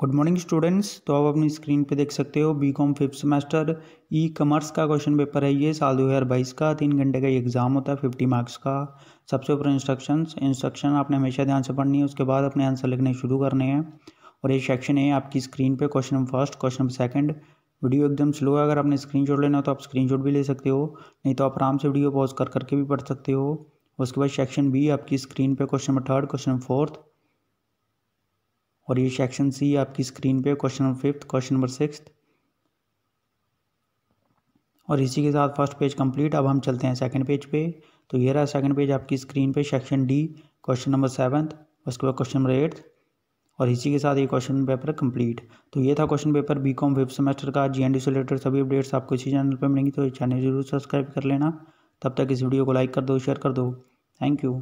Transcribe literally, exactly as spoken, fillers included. Good morning students. तो आप अपनी स्क्रीन पे देख सकते हो B com fifth semester E commerce का क्वेश्चन पेपर है ये साल दो हज़ार बाईस का। तीन घंटे का ये एग्जाम होता है पचास मार्क्स का। सबसे ऊपर इंस्ट्रक्शंस इंस्ट्रक्शन आपने हमेशा ध्यान से पढ़नी है, उसके बाद अपने आंसर लिखने शुरू करने हैं। और ये सेक्शन है आपकी स्क्रीन पे, question number first, question number second. Video एकदम स्लो है, अगर आपने स्क्रीनशॉट लेना हो तो आप स्क्रीनशॉट भी ले सकते हो, नहीं तो आप आराम से वीडियो पॉज कर करके भी पढ़ सकते हो। उसके बाद सेक्शन बी आपकी स्क्रीन पे, question number third, question number fourth. और ये सेक्शन सी आपकी स्क्रीन पे, question number fifth, question number six. और इसी के साथ फर्स्ट पेज कंप्लीट। अब हम चलते हैं सेकंड पेज पे। तो ये रहा सेकंड पेज आपकी स्क्रीन पे, section D, question number seventh. उसके बाद क्वेश्चन नंबर एट्थ। और इसी के साथ ये क्वेश्चन पेपर कंप्लीट। तो ये था question paper B com fifth semester का। जीएनडी से रिलेटेड सभी अपडेट्स आपको इसी चैनल पर मिलेंगी, तो चैनल जरूर सब्सक्राइब कर लेना। तब तक इस वीडियो को लाइक कर दो, शेयर कर दो। Thank you.